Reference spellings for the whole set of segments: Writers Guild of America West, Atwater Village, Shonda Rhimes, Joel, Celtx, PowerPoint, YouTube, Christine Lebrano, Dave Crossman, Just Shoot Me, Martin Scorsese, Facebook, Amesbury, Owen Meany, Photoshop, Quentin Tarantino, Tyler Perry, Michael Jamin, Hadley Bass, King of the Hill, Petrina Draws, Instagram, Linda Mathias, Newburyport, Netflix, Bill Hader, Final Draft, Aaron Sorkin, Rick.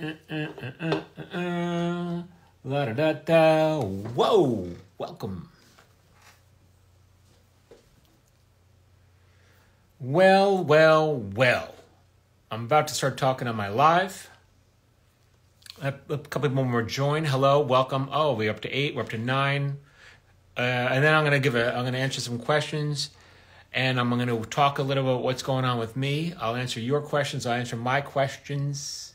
La da da da. Whoa! Welcome. Well, well, well. I'm about to start talking on my live. A couple more join. Hello, welcome. Oh, we're up to 8. We're up to 9. And then I'm gonna answer some questions, and I'm gonna talk a little about what's going on with me. I'll answer your questions. I'll answer my questions,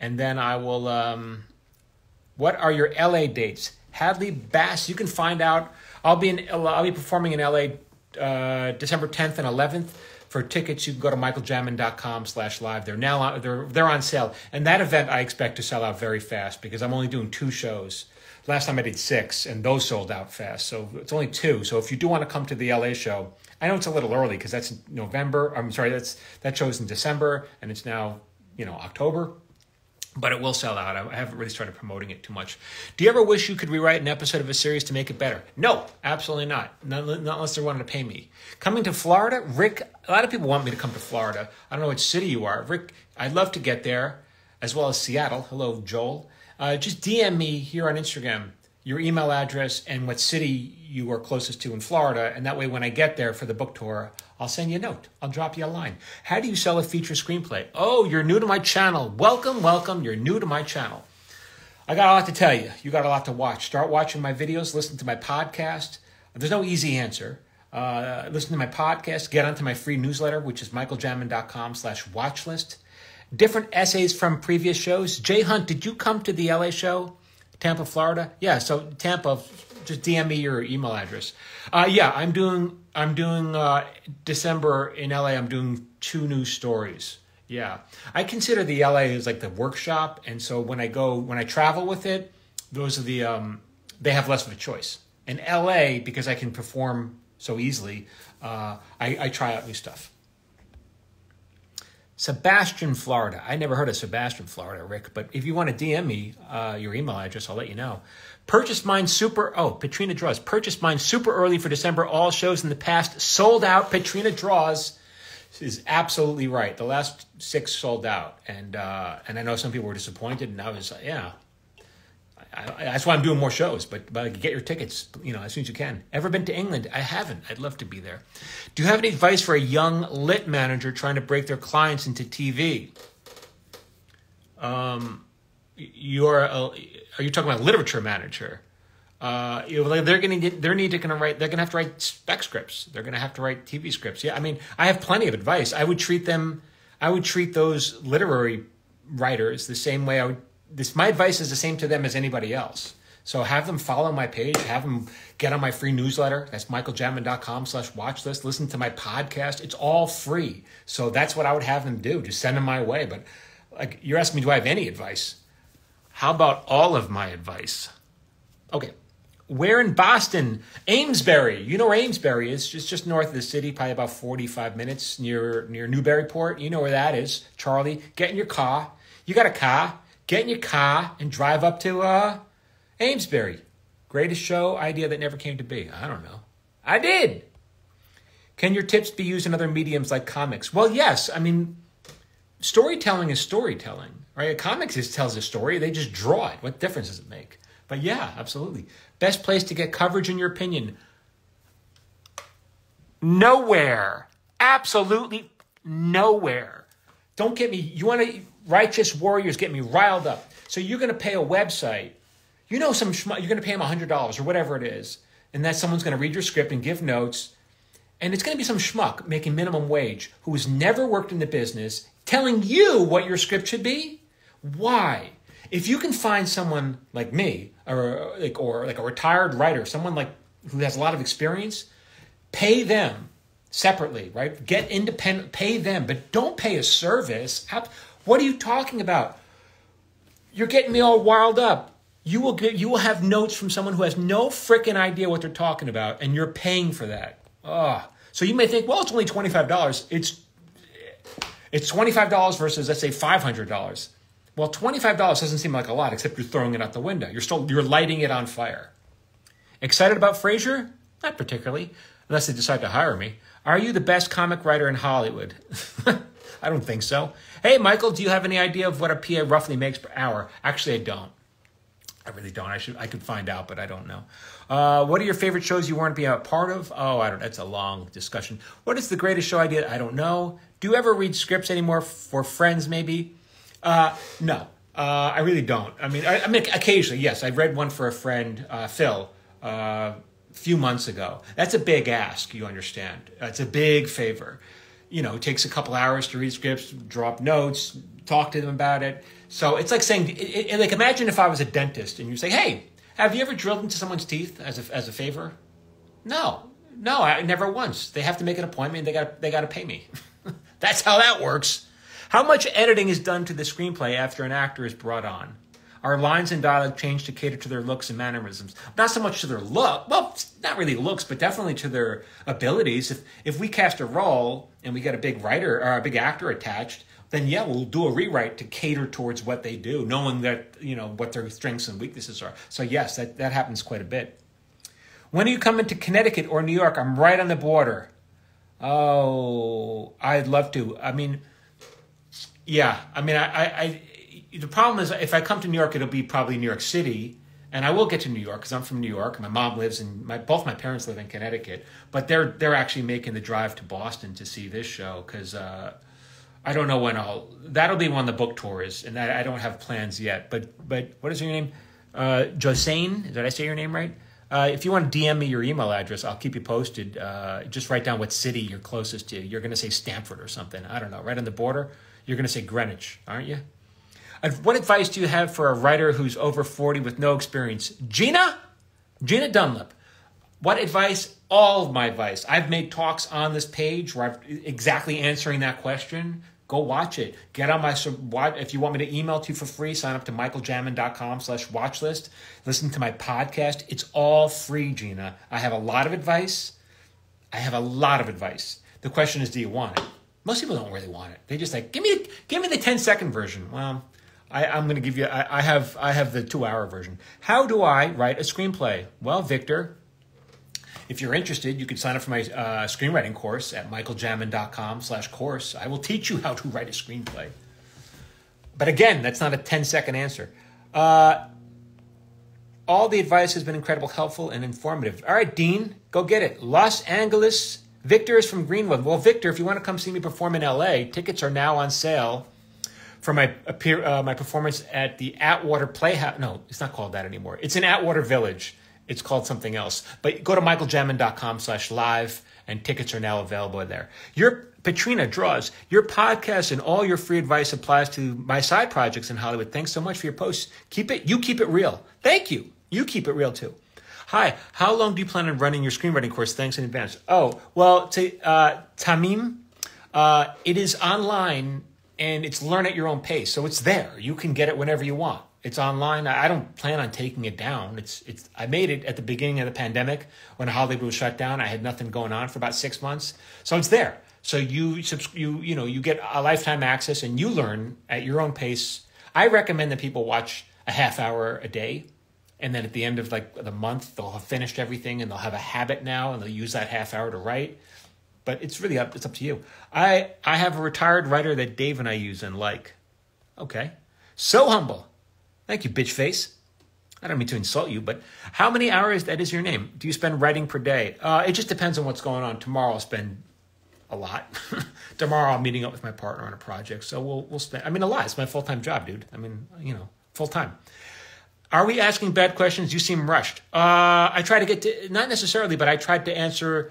and then I will. What are your LA dates? Hadley Bass. You can find out. I'll be performing in LA December 10th and 11th. For tickets, you can go to michaeljamin.com/live. They're on sale, and that event I expect to sell out very fast because I'm only doing 2 shows. Last time I did 6, and those sold out fast. So it's only 2. So if you do want to come to the LA show, I know it's a little early because that's November. I'm sorry, that show's in December, and it's now October. But it will sell out. I haven't really started promoting it too much. Do you ever wish you could rewrite an episode of a series to make it better? No, absolutely not. Not unless they wanted to pay me. Coming to Florida? Rick, a lot of people want me to come to Florida. I don't know which city you are. Rick, I'd love to get there, as well as Seattle. Hello, Joel. Just DM me here on Instagram your email address and what city you are closest to in Florida, and that way when I get there for the book tour, I'll send you a note. I'll drop you a line. How do you sell a feature screenplay? Oh, you're new to my channel. Welcome, welcome. You're new to my channel. I got a lot to tell you. You got a lot to watch. Start watching my videos. Listen to my podcast. There's no easy answer. Listen to my podcast. Get onto my free newsletter, which is michaeljamin.com/watchlist. Different essays from previous shows. Jay Hunt, did you come to the LA show? Tampa, Florida? Yeah, so Tampa, just DM me your email address. Yeah, I'm doing December in LA, I'm doing 2 new stories. Yeah, I consider the LA as like the workshop. And so when I travel with it, those are the, they have less of a choice. In LA, because I can perform so easily, I try out new stuff. Sebastian, Florida. I never heard of Sebastian, Florida, Rick, but if you want to DM me your email address, I'll let you know. Purchased mine super, oh, Petrina Draws. Purchased mine super early for December. All shows in the past sold out. Petrina Draws is absolutely right. The last 6 sold out. And I know some people were disappointed, and I was like, yeah. That's why I'm doing more shows, but get your tickets, as soon as you can. Ever been to England? I haven't. I'd love to be there. Do you have any advice for a young lit manager trying to break their clients into TV? Are you talking about literature manager? They're gonna have to write spec scripts. They're gonna have to write TV scripts. Yeah, I mean, I have plenty of advice. I would treat those literary writers the same way I would. My advice is the same to them as anybody else. So have them follow my page. Have them get on my free newsletter. That's michaeljamin.com/watchlist. Listen to my podcast. It's all free. So that's what I would have them do. Just send them my way. But like you're asking me, do I have any advice? How about all of my advice? Okay. Where in Boston? Amesbury. You know where Amesbury is. It's just north of the city, probably about 45 minutes near Newburyport. You know where that is. Charlie, get in your car. You got a car. Get in your car and drive up to Amesbury. Greatest show idea that never came to be. I don't know. I did. Can your tips be used in other mediums like comics? Well, yes. I mean, storytelling is storytelling, right? A comic just tells a story. They just draw it. What difference does it make? But yeah, absolutely. Best place to get coverage, in your opinion? Nowhere. Absolutely nowhere. Don't get me. You want to... Righteous warriors get me riled up. So you're going to pay a website. You're going to pay them $100 or whatever it is. And that someone's going to read your script and give notes. And it's going to be some schmuck making minimum wage who has never worked in the business telling you what your script should be. Why? If you can find someone like me or like a retired writer, someone like who has a lot of experience, pay them separately, right? Get independent, pay them, but don't pay a service. What are you talking about? You're getting me all wild up. You will have notes from someone who has no freaking idea what they're talking about, and you're paying for that. Oh. So you may think, well, it's only $25. It's $25 versus, let's say, $500. Well, $25 doesn't seem like a lot, except you're throwing it out the window. You're lighting it on fire. Excited about Frasier? Not particularly, unless they decide to hire me. Are you the best comic writer in Hollywood? I don't think so. Hey, Michael, do you have any idea of what a PA roughly makes per hour? Actually, I don't. I really don't. I could find out, but I don't know. What are your favorite shows you want to be a part of? Oh, I don't. That's a long discussion. What is the greatest show idea? I don't know. Do you ever read scripts anymore for friends? Maybe. No, I really don't. I mean, occasionally, yes. I read one for a friend, Phil, a few months ago. That's a big ask. You understand? It's a big favor. You know, it takes a couple hours to read scripts, drop notes, talk to them about it. So it's like saying, like, imagine if I was a dentist and you say, hey, have you ever drilled into someone's teeth as a favor? No, I never once. They have to make an appointment. They got to pay me. That's how that works. How much editing is done to the screenplay after an actor is brought on? Are lines and dialogue changed to cater to their looks and mannerisms? Not so much to their look. Well, not really looks, but definitely to their abilities. If we cast a role and we get a big writer or a big actor attached, then yeah, we'll do a rewrite to cater towards what they do, knowing that, you know, what their strengths and weaknesses are. So yes, that happens quite a bit. When are you coming to Connecticut or New York? I'm right on the border. Oh, I'd love to. I mean, yeah. I mean, the problem is if I come to New York, it'll be probably New York City. And I will get to New York because I'm from New York. My mom lives in both my parents live in Connecticut. But they're actually making the drive to Boston to see this show because... I don't know when that'll be when the book tour is, and I don't have plans yet. But what is your name? Josane, did I say your name right? If you want to DM me your email address, I'll keep you posted. Just write down what city you're closest to. You're going to say Stamford or something. I don't know, right on the border? You're going to say Greenwich, aren't you? What advice do you have for a writer who's over 40 with no experience? Gina Dunlap. What advice? All of my advice. I've made talks on this page where I've exactly answering that question. Go watch it. Get on my, if you want me to email to you for free, sign up to michaeljamin.com/watchlist. Listen to my podcast. It's all free, Gina. I have a lot of advice. The question is, do you want it? Most people don't really want it. They just like, give me the 10-second version. Well, I'm going to give you, I have the 2-hour version. How do I write a screenplay? Well, Victor, if you're interested, you can sign up for my screenwriting course at michaeljamin.com/course. I will teach you how to write a screenplay. But again, that's not a 10-second answer. All the advice has been incredibly helpful and informative. All right, Dean, go get it. Los Angeles. Victor is from Greenwood. Well, Victor, if you want to come see me perform in L.A., tickets are now on sale for my performance at the Atwater Playhouse. No, it's not called that anymore. It's in Atwater Village. It's called something else. But go to michaeljamin.com/live, and tickets are now available there. Your Petrina Draws. Your podcast and all your free advice applies to my side projects in Hollywood. Thanks so much for your posts. You keep it real. Thank you. You keep it real too. Hi, how long do you plan on running your screenwriting course? Thanks in advance. Oh, well, Tamim, it is online, and it's learn at your own pace. So it's there. You can get it whenever you want. It's online. I don't plan on taking it down. I made it at the beginning of the pandemic when Hollywood was shut down. I had nothing going on for about 6 months. So it's there. So you get a lifetime access and you learn at your own pace. I recommend that people watch a half hour a day. And then at the end of like the month, they'll have finished everything and they'll have a habit now and they'll use that half hour to write. But it's really up to you. I have a retired writer that Dave and I use and like. Okay. So humble. Thank you, bitch face. I don't mean to insult you, but how many hours, that is your name, do you spend writing per day? It just depends on what's going on. Tomorrow I'll spend a lot. Tomorrow I'm meeting up with my partner on a project. So we'll spend, I mean, a lot. It's my full-time job, dude. I mean, you know, full-time. Are we asking bad questions? You seem rushed. I try to get to, not necessarily, but I tried to answer,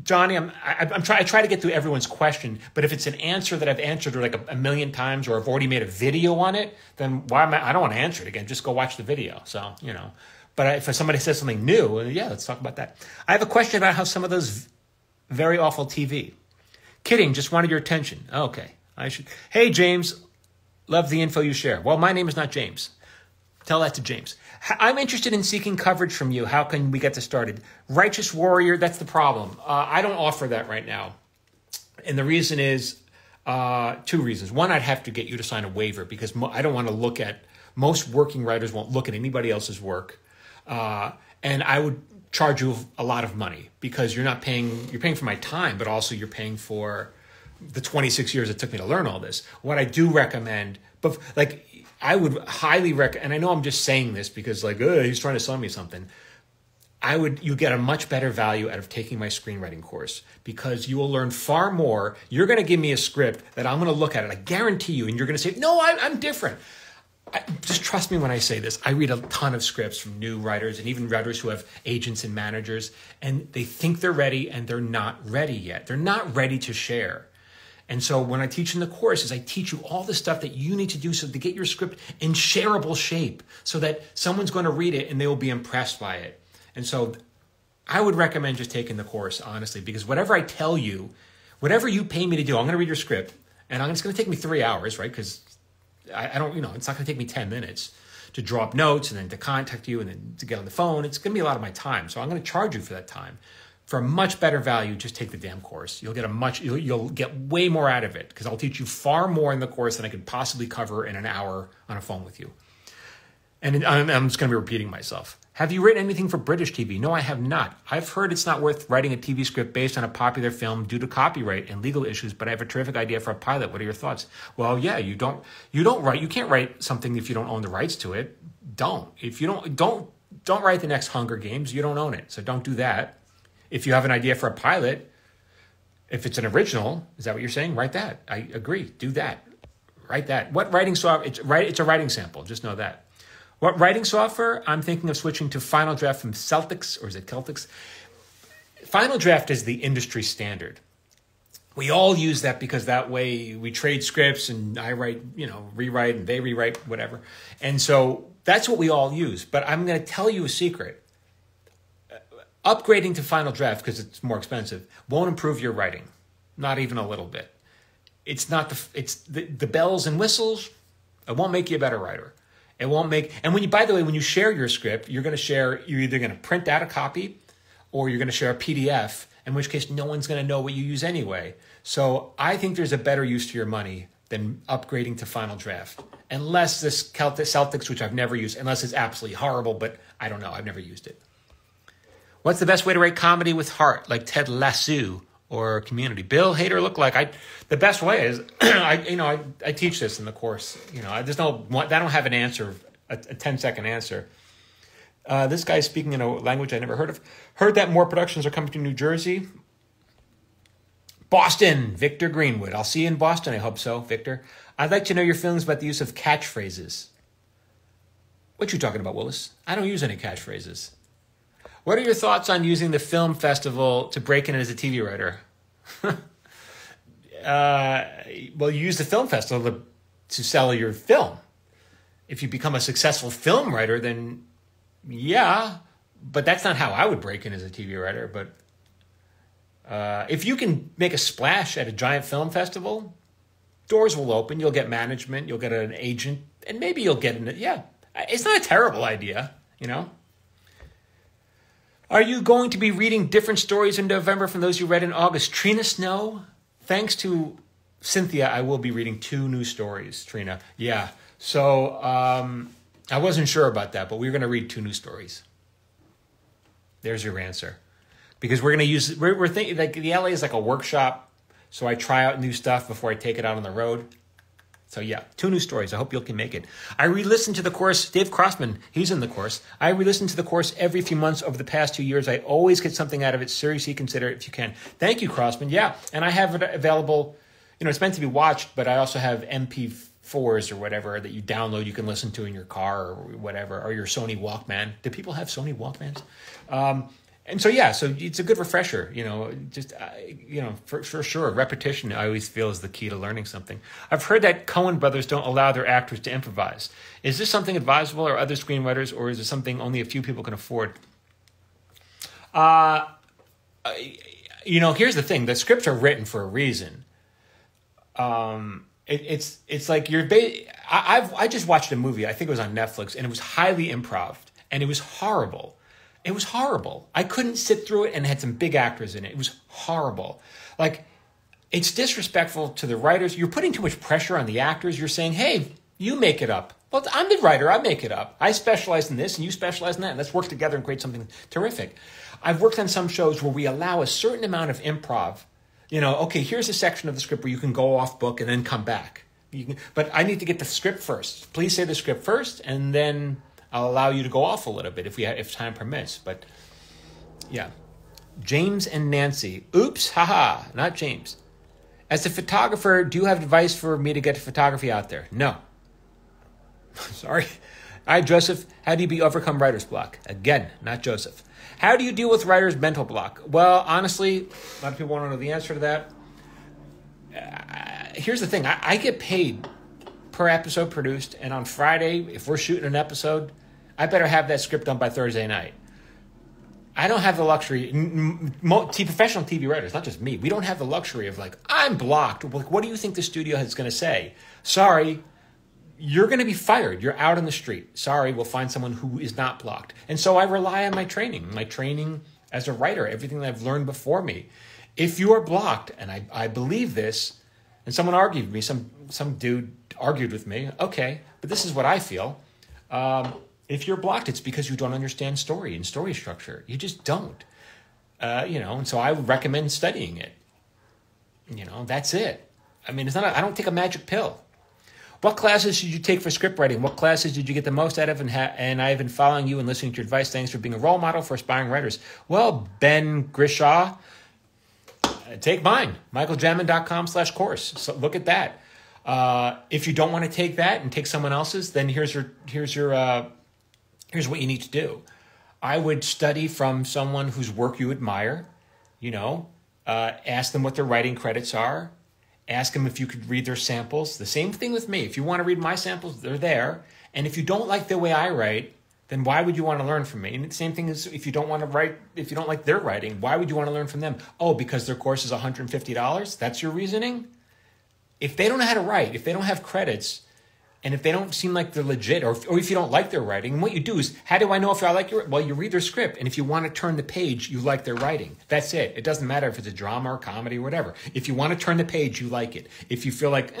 Johnny, I try to get through everyone's question, but if it's an answer that I've answered or like a million times or I've already made a video on it, then why am I don't want to answer it again. Just go watch the video. So, you know, but if somebody says something new, yeah, let's talk about that. I have a question about how some of those very awful TV. Kidding, just wanted your attention. Okay. Hey, James, love the info you share. Well, my name is not James. Tell that to James. I'm interested in seeking coverage from you. How can we get this started? Righteous Warrior, that's the problem. I don't offer that right now. And the reason is, 2 reasons. One, I'd have to get you to sign a waiver because I don't want to look at, most working writers won't look at anybody else's work. And I would charge you a lot of money because you're paying for my time, but also you're paying for the 26 years it took me to learn all this. What I do recommend, but like I would highly recommend, and I know I'm just saying this because like, he's trying to sell me something. You get a much better value out of taking my screenwriting course because you will learn far more. You're going to give me a script that I'm going to look at it. I guarantee you. And you're going to say, no, I'm different. Just trust me when I say this. I read a ton of scripts from new writers and even writers who have agents and managers, and they think they're ready and they're not ready yet. They're not ready to share. And so when I teach in the courses, I teach you all the stuff that you need to do so to get your script in shareable shape so that someone's going to read it and they will be impressed by it. And so I would recommend just taking the course, honestly, because whatever I tell you, whatever you pay me to do, I'm going to read your script and it's going to take me 3 hours, right? Because I don't, you know, it's not going to take me 10 minutes to draw up notes and then to contact you and then to get on the phone. It's going to be a lot of my time. So I'm going to charge you for that time. For a much better value, just take the damn course. You'll get you'll get way more out of it because I'll teach you far more in the course than I could possibly cover in an hour on a phone with you. And I'm just going to be repeating myself. Have you written anything for British TV? No, I have not. I've heard it's not worth writing a TV script based on a popular film due to copyright and legal issues, but I have a terrific idea for a pilot. What are your thoughts? Well, yeah, you can't write something if you don't own the rights to it. Don't write the next Hunger Games. You don't own it. So don't do that. If you have an idea for a pilot, if it's an original, is that what you're saying? Write that. I agree. Do that. Write that. What writing software? It's a writing sample. Just know that. What writing software? I'm thinking of switching to Final Draft from Celtx, or is it Celtx? Final Draft is the industry standard. We all use that because that way we trade scripts and I write, rewrite and they rewrite, whatever. And so that's what we all use. But I'm going to tell you a secret. Upgrading to Final Draft, because it's more expensive, won't improve your writing. Not even a little bit. It's not the bells and whistles. It won't make you a better writer. It won't make, and when you share your script, you're either going to print out a copy or you're going to share a PDF, in which case no one's going to know what you use anyway. So I think there's a better use to your money than upgrading to Final Draft, unless this Celtx, which I've never used, unless it's absolutely horrible, but I don't know. I've never used it. What's the best way to write comedy with heart, like Ted Lasso or Community? Bill Hader looked like the best way is, I teach this in the course. I don't have an answer, a 10-second answer. This guy's speaking in a language I never heard of. Heard that more productions are coming to New Jersey. Boston, Victor Greenwood. I'll see you in Boston. I hope so, Victor. I'd like to know your feelings about the use of catchphrases. What you talking about, Willis? I don't use any catchphrases. What are your thoughts on using the film festival to break in as a TV writer? Well, you use the film festival to sell your film. If you become a successful film writer, then yeah, but that's not how I would break in as a TV writer. But if you can make a splash at a giant film festival, doors will open. You'll get management. You'll get an agent. And maybe you'll get it's not a terrible idea, Are you going to be reading different stories in November from those you read in August? Trina Snow, thanks to Cynthia, I will be reading 2 new stories, Trina. Yeah, so I wasn't sure about that, but we're going to read 2 new stories. There's your answer. Because we're going to use, we're thinking, like the LA is like a workshop, so I try out new stuff before I take it out on the road. So yeah, 2 new stories. I hope you can make it. I re-listened to the course. Dave Crossman, he's in the course. I re-listened to the course every few months over the past 2 years. I always get something out of it. Seriously, consider it if you can. Thank you, Crossman. Yeah, and I have it available. It's meant to be watched, but I also have MP4s or whatever that you download. You can listen to in your car or whatever, or your Sony Walkman. Do people have Sony Walkmans? And so, yeah, so it's a good refresher, for sure. Repetition, I always feel, is the key to learning something. I've heard that Coen brothers don't allow their actors to improvise. Is this something advisable or other screenwriters, or is it something only a few people can afford? Here's the thing. The scripts are written for a reason. It's like you're – I just watched a movie. I think it was on Netflix, and it was highly improv, and it was horrible. It was horrible. I couldn't sit through it, and it had some big actors in it. It was horrible. Like, it's disrespectful to the writers. You're putting too much pressure on the actors. You're saying, hey, you make it up. Well, I'm the writer. I make it up. I specialize in this, and you specialize in that. Let's work together and create something terrific. I've worked on some shows where we allow a certain amount of improv you know, okay, here's a section of the script where you can go off book and then come back. You can, but I need to get the script first. Please say the script first, and then I'll allow you to go off a little bit if we have, if time permits. But yeah. James and Nancy. Oops, haha, not James. As a photographer, do you have advice for me to get photography out there? No. Sorry. All right, Joseph, how do you overcome writer's block? Again, not Joseph. How do you deal with writer's mental block? Well, honestly, a lot of people won't know the answer to that. Here's the thing. I get paid per episode produced, and on Friday, if we're shooting an episode, I better have that script done by Thursday night. I don't have the luxury, professional TV writers, not just me, we don't have the luxury of like, I'm blocked. Like, what do you think the studio is going to say? Sorry, you're going to be fired. You're out on the street. Sorry, we'll find someone who is not blocked. And so I rely on my training as a writer, everything that I've learned before me. If you are blocked, and I believe this, and someone argued with me, some dude argued with me, okay, but this is what I feel. If you're blocked, it's because you don't understand story and story structure. You just don't, you know. And so I would recommend studying it. You know, that's it. I mean, it's not. I don't take a magic pill. What classes should you take for script writing? What classes did you get the most out of? And I've been following you and listening to your advice. Thanks for being a role model for aspiring writers. Well, Ben Grishaw, take mine. MichaelJamin.com/course. So look at that. If you don't want to take that and take someone else's, then here's what you need to do. I would study from someone whose work you admire, you know, ask them what their writing credits are. Ask them if you could read their samples. The same thing with me. If you want to read my samples, they're there. And if you don't like the way I write, then why would you want to learn from me? And the same thing is if you don't want to write, if you don't like their writing, why would you want to learn from them? Oh, because their course is $150? That's your reasoning? If they don't know how to write, if they don't have credits, and if they don't seem like they're legit, or if you don't like their writing, and what you do is, how do I know if I like your, well, you read their script, and if you want to turn the page, you like their writing. That's it. It doesn't matter if it's a drama or comedy or whatever. If you want to turn the page, you like it. If you feel like,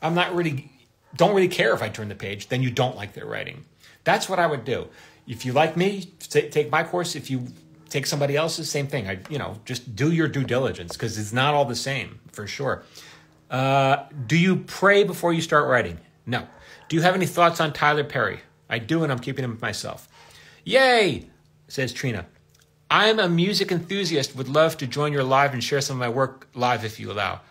I'm not really, don't really care if I turn the page, then you don't like their writing. That's what I would do. If you like me, take my course. If you take somebody else's, same thing. You know, just do your due diligence, because it's not all the same, for sure. Do you pray before you start writing? No. Do you have any thoughts on Tyler Perry? I do, and I'm keeping them with myself. Yay, says Trina. I'm a music enthusiast. Would love to join your live and share some of my work live if you allow.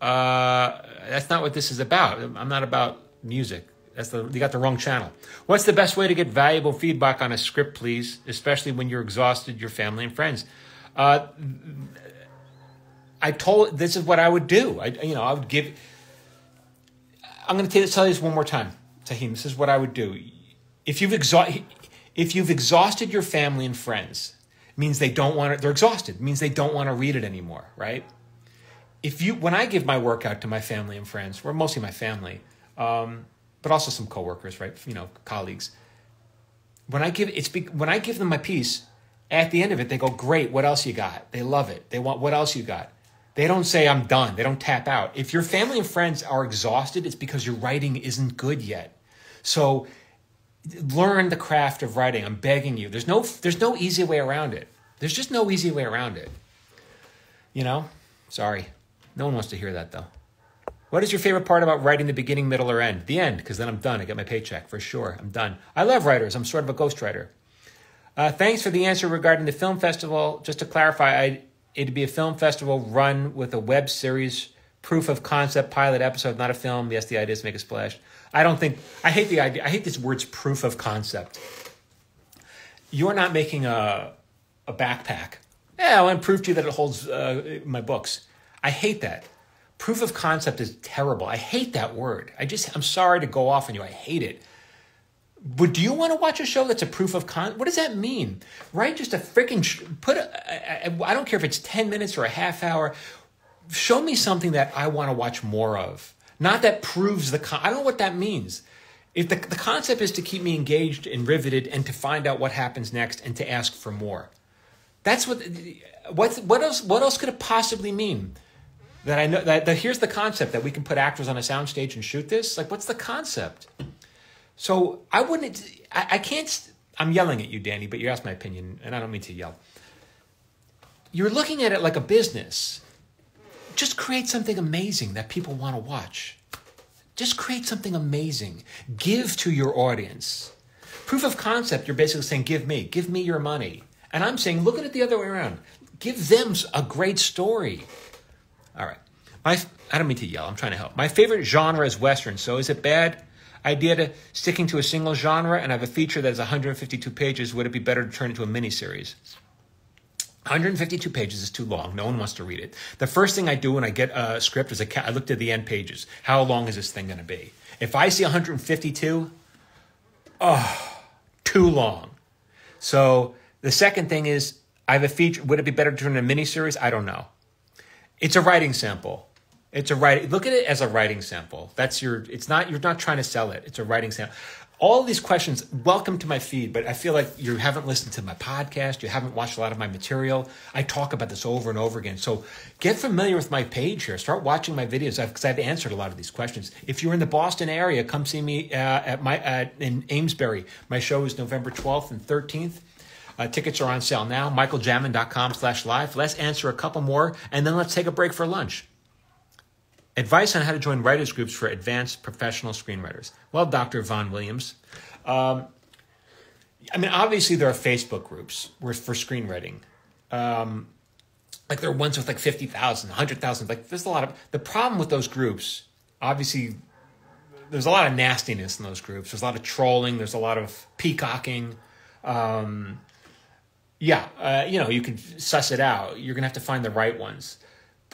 That's not what this is about. I'm not about music. You got the wrong channel. What's the best way to get valuable feedback on a script, please, especially when you're exhausted, your family and friends? This is what I would do. I would give... I'm going to tell you this one more time, Tahim. This is what I would do. If you've exhausted your family and friends, it means they don't want to, they're exhausted. It means they don't want to read it anymore, right? When I give my work out to my family and friends, or mostly my family, but also some coworkers, right? You know, colleagues. When I give them my piece, at the end of it, they go, "Great, what else you got?" They love it. They want, "What else you got?" They don't say, "I'm done." They don't tap out. If your family and friends are exhausted, it's because your writing isn't good yet. So learn the craft of writing. I'm begging you. There's no easy way around it. There's just no easy way around it. You know? Sorry. No one wants to hear that, though. What is your favorite part about writing, the beginning, middle, or end? The end, because then I'm done. I get my paycheck, for sure. I'm done. I love writers. I'm sort of a ghostwriter. Thanks for the answer regarding the film festival. Just to clarify, it'd be a film festival run with a web series, proof of concept, pilot episode, not a film. Yes, the idea is to make a splash. I hate the idea. I hate this word's proof of concept. You're not making a backpack. Yeah, I want to prove to you that it holds my books. I hate that. Proof of concept is terrible. I hate that word. I'm sorry to go off on you. I hate it. But do you want to watch a show that's a proof of concept? What does that mean? Right? Just a freaking, I don't care if it's 10 minutes or a half hour. Show me something that I want to watch more of. Not that proves I don't know what that means. If the concept is to keep me engaged and riveted and to find out what happens next and to ask for more. That's what else could it possibly mean? That I know that here's the concept, that we can put actors on a soundstage and shoot this? Like, what's the concept? So I'm yelling at you, Danny, but you asked my opinion, and I don't mean to yell. You're looking at it like a business. just create something amazing that people want to watch. Just create something amazing. Give to your audience. Proof of concept, you're basically saying, give me your money. And I'm saying, look at it the other way around. Give them a great story. All right. I don't mean to yell. I'm trying to help. My favorite genre is Western. So is it bad idea to sticking to a single genre and have a feature that is 152 pages? Would it be better to turn into a miniseries? 152 pages is too long. No one wants to read it. The first thing I do when I get a script is I look at the end pages. How long is this thing going to be? If I see 152, oh, too long. So the second thing is I have a feature. Would it be better to turn into a miniseries? I don't know. It's a writing sample. Look at it as a writing sample. You're not trying to sell it. It's a writing sample. All these questions, welcome to my feed, but I feel like you haven't listened to my podcast. You haven't watched a lot of my material. I talk about this over and over again. So get familiar with my page here. Start watching my videos because I've answered a lot of these questions. If you're in the Boston area, come see me in Amesbury. My show is November 12th and 13th. Tickets are on sale now, michaeljamin.com/live. Let's answer a couple more, and then let's take a break for lunch. Advice on how to join writers groups for advanced professional screenwriters. Well, Dr. Von Williams, I mean, obviously there are Facebook groups for screenwriting. Like there are ones with like 50,000, 100,000. Like there's a lot of, the problem with those groups, obviously there's a lot of nastiness in those groups. There's a lot of trolling. There's a lot of peacocking. You know, you can suss it out. You're going to have to find the right ones.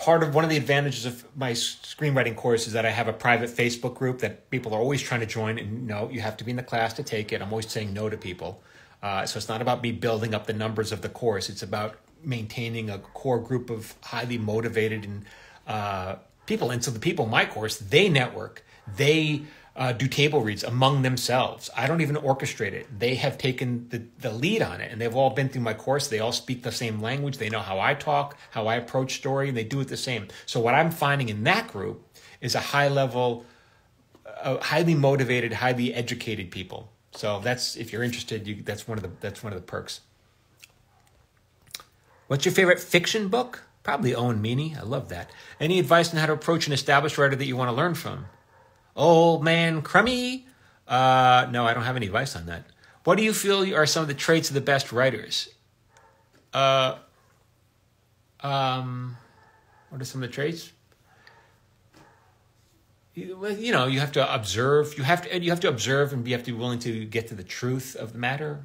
One of the advantages of my screenwriting course is that I have a private Facebook group that people are always trying to join. And no, you have to be in the class to take it. I'm always saying no to people. So it's not about me building up the numbers of the course. It's about maintaining a core group of highly motivated and people. And so the people in my course, they network. They do table reads among themselves. I don't even orchestrate it. They have taken the lead on it, and they've all been through my course. They all speak the same language. They know how I talk, how I approach story, and they do it the same. So what I'm finding in that group is a high level, highly motivated, highly educated people. So that's, if you're interested, that's one of the perks. What's your favorite fiction book? Probably Owen Meany. I love that. Any advice on how to approach an established writer that you want to learn from? Old man Crummy? No, I don't have any advice on that. What do you feel are some of the traits of the best writers? What are some of the traits? You know, you have to observe. You have to observe, and you have to be willing to get to the truth of the matter.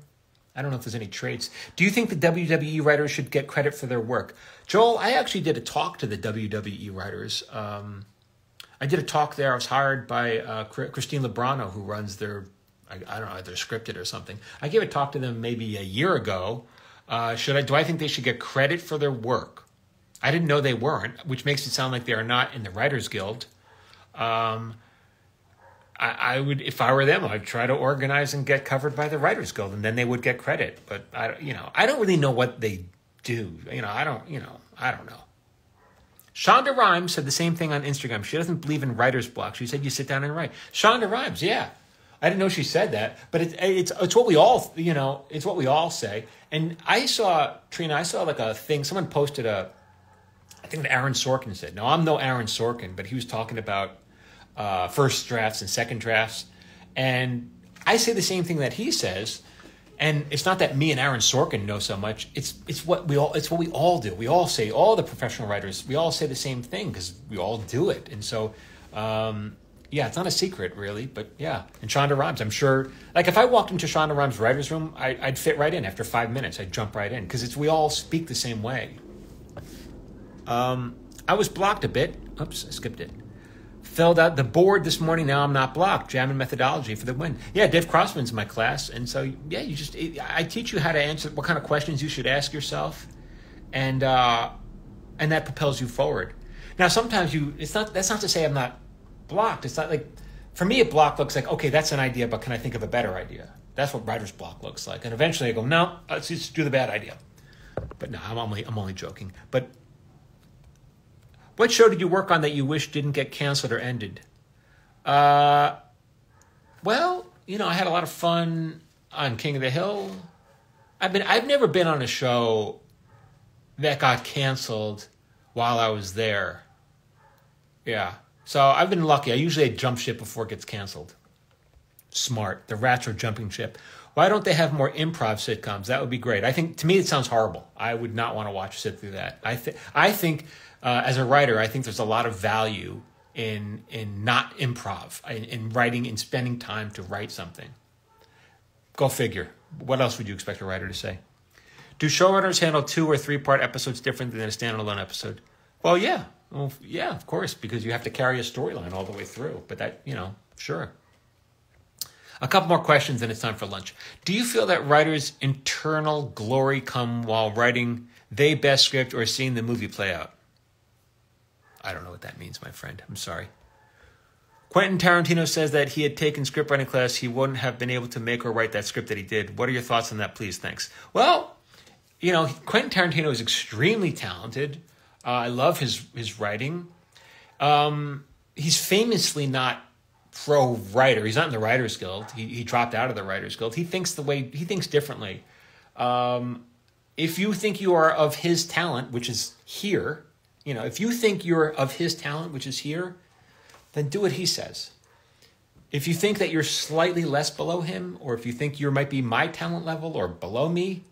I don't know if there's any traits. Do you think the WWE writers should get credit for their work? Joel, I actually did a talk to the WWE writers. I did a talk there. I was hired by Christine Lebrano, who runs their, I don't know, either scripted or something. I gave a talk to them maybe a year ago. Do I think they should get credit for their work? I didn't know they weren't, which makes it sound like they are not in the Writers Guild. I would, if I were them, I'd try to organize and get covered by the Writers Guild, and then they would get credit. But I don't really know what they do. I don't know. Shonda Rhimes said the same thing on Instagram. She doesn't believe in writer's block. She said you sit down and write. Shonda Rhimes, yeah. I didn't know she said that, but it's what we all, it's what we all say. And I saw, Trina, like a thing. Someone posted I think that Aaron Sorkin said. Now, I'm no Aaron Sorkin, but he was talking about first drafts and second drafts. And I say the same thing that he says. And it's not that me and Aaron Sorkin know so much. It's what we all do. We all say, all the professional writers, we all say the same thing because we all do it. And so, it's not a secret really, but yeah. And Shonda Rhimes, I'm sure, like if I walked into Shonda Rhimes' writer's room, I'd fit right in after 5 minutes. I'd jump right in because we all speak the same way. I was blocked a bit. Oops, I skipped it. Filled out the board this morning. Now I'm not blocked. Jamin methodology for the win. Yeah, Dave Crossman's my class. And so, yeah, I teach you how to answer what kind of questions you should ask yourself. And that propels you forward. Now, sometimes that's not to say I'm not blocked. It's not like, for me, a block looks like, okay, that's an idea, but can I think of a better idea? That's what writer's block looks like. And eventually I go, no, let's just do the bad idea. But no, I'm only joking. But what show did you work on that you wish didn't get canceled or ended? I had a lot of fun on King of the Hill. I've never been on a show that got canceled while I was there. Yeah. So I've been lucky. I usually jump ship before it gets canceled. Smart. The rats are jumping ship. Why don't they have more improv sitcoms? That would be great. I think, to me, it sounds horrible. I would not want to watch sit through that. I think as a writer, I think there's a lot of value in not improv, in writing, in spending time to write something. Go figure. What else would you expect a writer to say? Do showrunners handle 2- or 3-part episodes different than a standalone episode? Well, yeah. Well, yeah, of course, because you have to carry a storyline all the way through. But that, you know, sure. A couple more questions, and it's time for lunch. Do you feel that writers' internal glory come while writing their best script or seeing the movie play out? I don't know what that means, my friend. I'm sorry. Quentin Tarantino says that he had taken script writing class. He wouldn't have been able to make or write that script that he did. What are your thoughts on that, please? Thanks. Well, you know, Quentin Tarantino is extremely talented. I love his writing. He's famously not pro writer. He's not in the Writers Guild. He dropped out of the Writers Guild. He thinks differently. If you think you are of his talent, which is here, you know, if you think you're of his talent, which is here, then do what he says. If you think that you're slightly less below him, or if you think you might be my talent level or below me,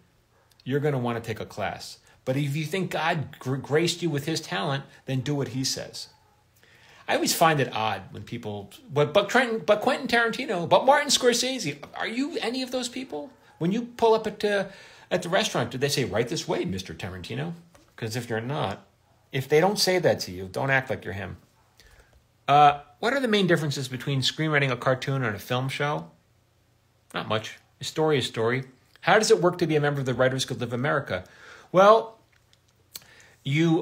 you're going to want to take a class. But if you think God graced you with his talent, then do what he says. I always find it odd when people, but Quentin Tarantino, but Martin Scorsese, are you any of those people? When you pull up at the restaurant, do they say, right this way, Mr. Tarantino? Because if you're not, if they don't say that to you, don't act like you're him. What are the main differences between screenwriting a cartoon and a film show? Not much. A story is a story. How does it work to be a member of the Writers Guild of America? Well, you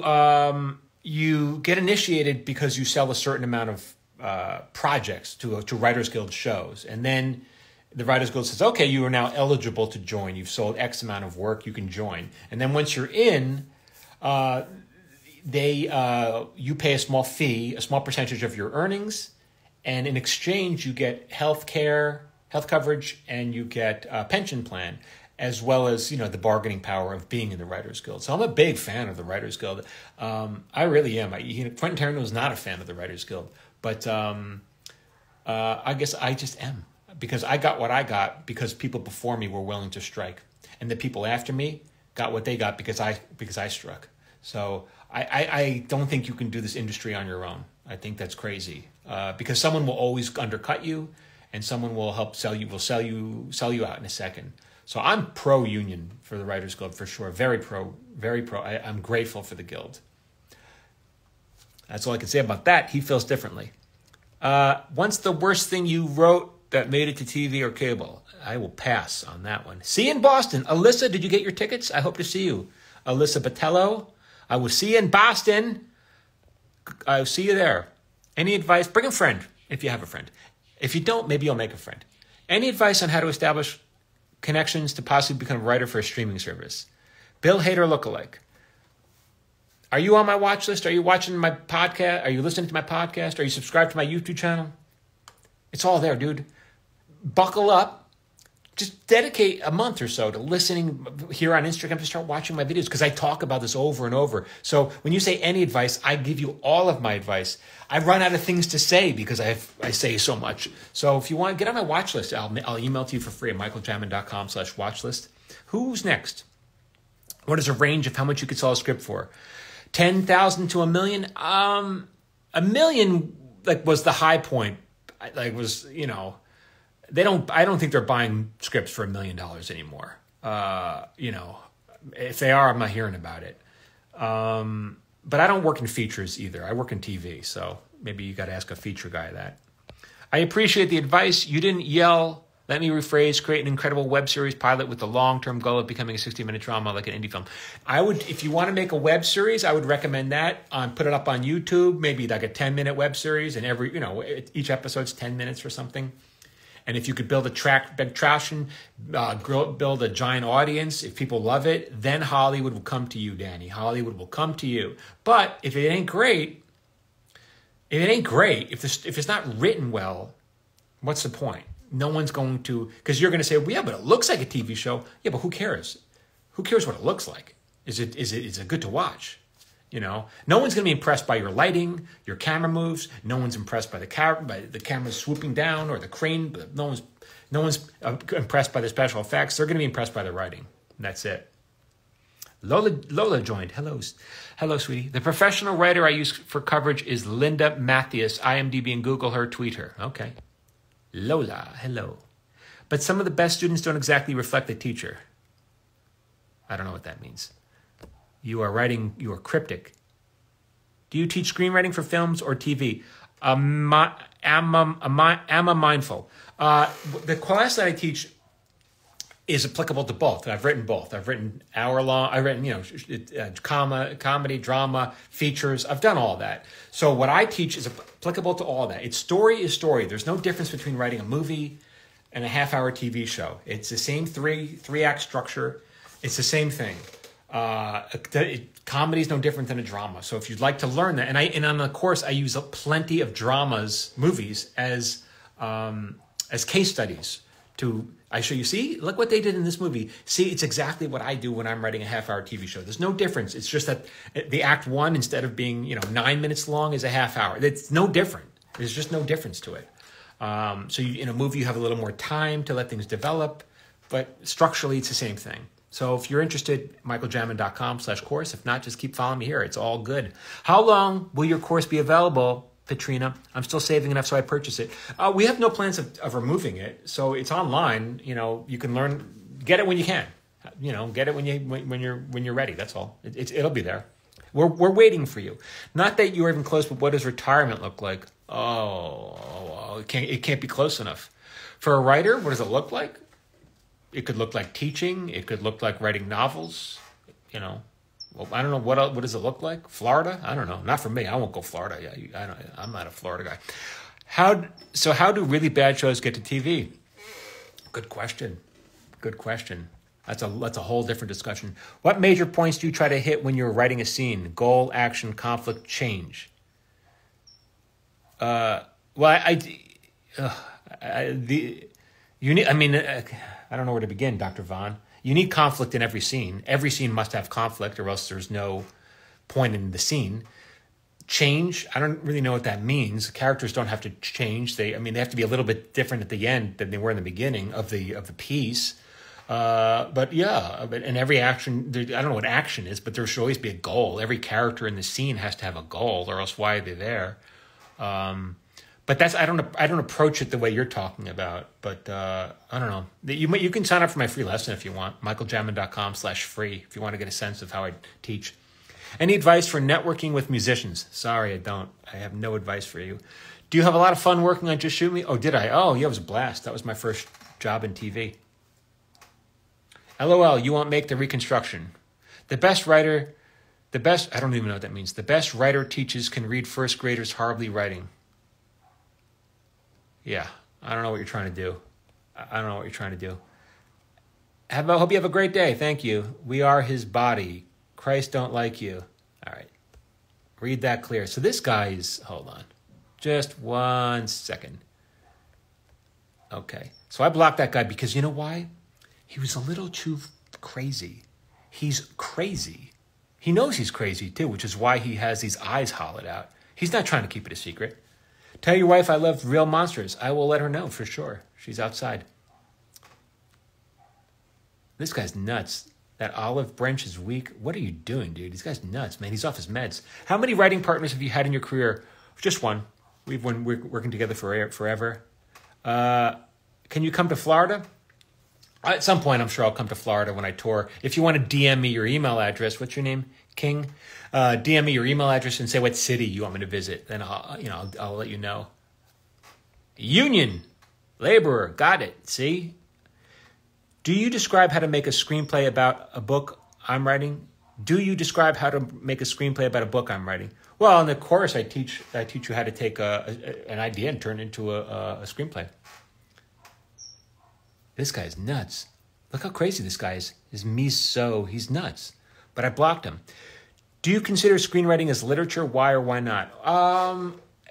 get initiated because you sell a certain amount of projects to Writers Guild shows. And then the Writers Guild says, okay, you are now eligible to join. You've sold X amount of work. You can join. And then once you're in, you pay a small fee, a small percentage of your earnings. And in exchange, you get health coverage, and you get a pension plan, as well as, you know, the bargaining power of being in the Writers Guild. So I'm a big fan of the Writers Guild. I really am. Quentin Tarantino is not a fan of the Writers Guild, but I guess I just am, because I got what I got because people before me were willing to strike, and the people after me got what they got because I struck. So I don't think you can do this industry on your own. I think that's crazy, because someone will always undercut you, and someone will help sell you out in a second. So I'm pro-union for the Writers Guild for sure. Very pro, very pro. I'm grateful for the Guild. That's all I can say about that. He feels differently. What's the worst thing you wrote that made it to TV or cable? I will pass on that one. See you in Boston. Alyssa, did you get your tickets? I hope to see you. Alyssa Batello, I will see you in Boston. I will see you there. Any advice? Bring a friend if you have a friend. If you don't, maybe you'll make a friend. Any advice on how to establish connections to possibly become a writer for a streaming service? Bill Hader lookalike. Are you on my watch list? Are you watching my podcast? Are you listening to my podcast? Are you subscribed to my YouTube channel? It's all there, dude. Buckle up. Just dedicate a month or so to listening here on Instagram to start watching my videos, because I talk about this over and over. So when you say any advice, I give you all of my advice. I run out of things to say because I say so much. So if you want, get on my watch list. I'll email to you for free at michaeljamin.com/watchlist. Who's next? What is a range of how much you could sell a script for? 10,000 to a million? A million like was the high point. Like was, you know, I don't think they're buying scripts for $1 million anymore. You know, if they are, I'm not hearing about it. But I don't work in features either. I work in TV, so maybe you got to ask a feature guy that. I appreciate the advice. You didn't yell. Let me rephrase. Create an incredible web series pilot with the long-term goal of becoming a 60-minute drama like an indie film. I would, if you want to make a web series, I would recommend that. Put it up on YouTube. Maybe like a 10-minute web series, and every, you know, each episode's 10 minutes or something. And if you could build a big traction, build a giant audience, if people love it, then Hollywood will come to you, Danny. Hollywood will come to you. But if it ain't great, if it's not written well, what's the point? No one's going to, because you're going to say, well, yeah, but it looks like a TV show. Yeah, but who cares? Who cares what it looks like? Is it good to watch? You know, no one's going to be impressed by your lighting, your camera moves. No one's impressed by the camera swooping down or the crane. No one's impressed by the special effects. They're going to be impressed by the writing. That's it. Lola joined. Hello, sweetie. The professional writer I use for coverage is Linda Mathias. IMDb and Google her, tweet her. Okay. Lola, hello. But some of the best students don't exactly reflect the teacher. I don't know what that means. You are writing, you are cryptic. Do you teach screenwriting for films or TV? Am I mindful? The class that I teach is applicable to both. I've written both. I've written hour-long, I've written, you know, comedy, drama, features. I've done all that. So what I teach is applicable to all that. It's story is story. There's no difference between writing a movie and a half-hour TV show. It's the same three-act structure. It's the same thing. Comedy is no different than a drama. So if you'd like to learn that, and on the course I use plenty of dramas, movies as case studies to show you, see, look what they did in this movie. See, it's exactly what I do when I'm writing a half-hour TV show. There's no difference. It's just that the act one, instead of being 9 minutes long, is a half hour. It's no different. There's just no difference to it. So in a movie you have a little more time to let things develop, but structurally it's the same thing. So if you're interested, michaeljamin.com/course. If not, just keep following me here. It's all good. How long will your course be available, Petrina? I'm still saving enough so I purchase it. We have no plans of removing it. So it's online. You know, you can learn, get it when you can. You know, get it when you're ready. That's all. It'll be there. We're waiting for you. Not that you're even close, but what does retirement look like? Oh, it can't be close enough. For a writer, what does it look like? It could look like teaching. It could look like writing novels. You know, well, I don't know what else, what does it look like? Florida? I don't know. Not for me. I won't go Florida. Yeah, I'm not a Florida guy. So how do really bad shows get to TV? Good question. Good question. That's a whole different discussion. What major points do you try to hit when you're writing a scene? Goal, action, conflict, change. I don't know where to begin, Dr. Vaughn. You need conflict in every scene. Every scene must have conflict or else there's no point in the scene. Change, I don't really know what that means. Characters don't have to change. They have to be a little bit different at the end than they were in the beginning of the piece. But yeah, and every action, I don't know what action is, but there should always be a goal. Every character in the scene has to have a goal or else why are they there? But that's I don't approach it the way you're talking about. But I don't know. You can sign up for my free lesson if you want. michaeljamin.com/free if you want to get a sense of how I teach. Any advice for networking with musicians? Sorry, I don't. I have no advice for you. Do you have a lot of fun working on Just Shoot Me? Oh, did I? Oh, yeah, it was a blast. That was my first job in TV. LOL, you won't make the reconstruction. The best, I don't even know what that means. The best writer teaches can read first graders horribly writing. Yeah, I don't know what you're trying to do. I hope you have a great day. Thank you. We are his body. Christ don't like you. All right. Read that clear. So this guy is, hold on. Just one second. Okay. So I blocked that guy because you know why? He was a little too crazy. He's crazy. He knows he's crazy too, which is why he has these eyes hollowed out. He's not trying to keep it a secret. Tell your wife I love real monsters. I will let her know for sure. She's outside. This guy's nuts. That olive branch is weak. What are you doing, dude? This guy's nuts, man. He's off his meds. How many writing partners have you had in your career? Just one. We're working together forever. Can you come to Florida? At some point, I'm sure I'll come to Florida when I tour. If you want to DM me your email address, what's your name? King, DM me your email address and say what city you want me to visit. Then I'll let you know. Union, laborer, got it. See? Do you describe how to make a screenplay about a book I'm writing? Well, in the course I teach you how to take an idea and turn it into a screenplay. This guy's nuts. Look how crazy this guy is. He's nuts. But I blocked him. Do you consider screenwriting as literature? Why or why not?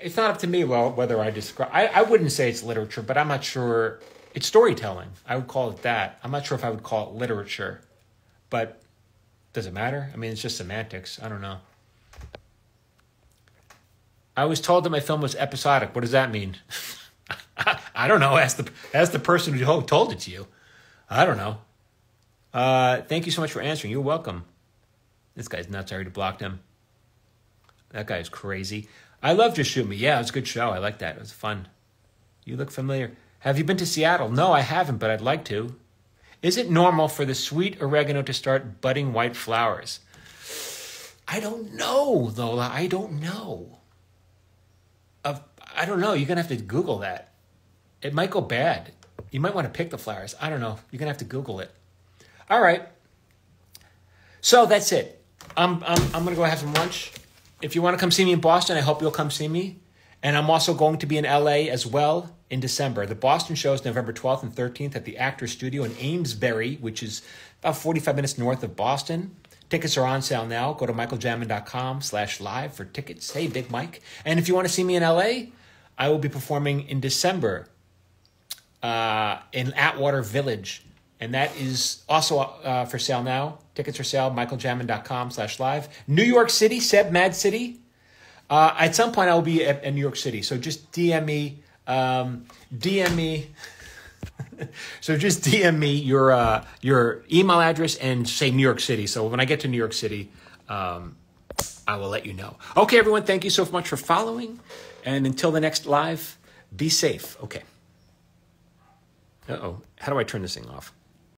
It's not up to me whether I describe. I wouldn't say it's literature, but I'm not sure. It's storytelling. I would call it that. I'm not sure if I would call it literature. But does it matter? I mean, it's just semantics. I don't know. I was told that my film was episodic. What does that mean? I don't know. Ask the person who told it to you. I don't know. Thank you so much for answering. You're welcome. This guy's nuts. I already blocked him. That guy's crazy. I love Just Shoot Me. Yeah, it was a good show. I like that. It was fun. You look familiar. Have you been to Seattle? No, I haven't, but I'd like to. Is it normal for the sweet oregano to start budding white flowers? I don't know, Lola. I don't know. I don't know. You're going to have to Google that. It might go bad. You might want to pick the flowers. I don't know. You're going to have to Google it. All right. So that's it. I'm going to go have some lunch. If you want to come see me in Boston, I hope you'll come see me. And I'm also going to be in LA as well in December. The Boston show is November 12th and 13th at the Actors Studio in Amesbury, which is about 45 minutes north of Boston. Tickets are on sale now. Go to michaeljamin.com/live for tickets. Hey, Big Mike. And if you want to see me in LA, I will be performing in December in Atwater Village. And that is also for sale now. Tickets for sale, michaeljamin.com/live. New York City, Seb Mad City. At some point, I will be in New York City. So just DM me. So just DM me your email address and say New York City. So when I get to New York City, I will let you know. Okay, everyone, thank you so much for following. And until the next live, be safe. Okay. Uh-oh. How do I turn this thing off?